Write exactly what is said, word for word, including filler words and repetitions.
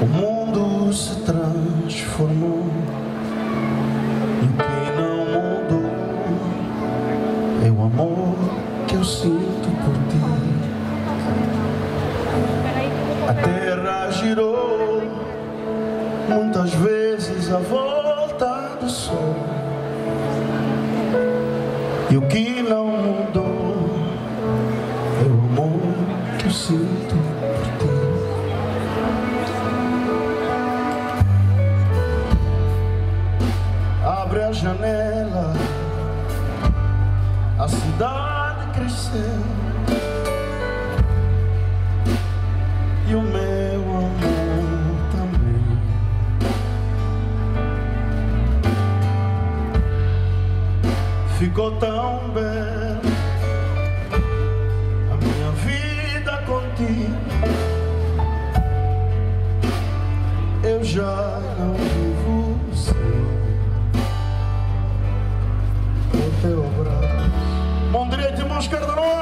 O mundo se transformou, e o que não mudou é o amor que eu sinto por ti. A terra girou muitas vezes à volta do sol, e o que não mudou é o amor que eu sinto por ti. Abre a janela, a cidade cresceu e o meu amor também. Ficou tão bela a minha vida contigo, eu já não vivo sem teu braço. Mão direita e mãos esquerda.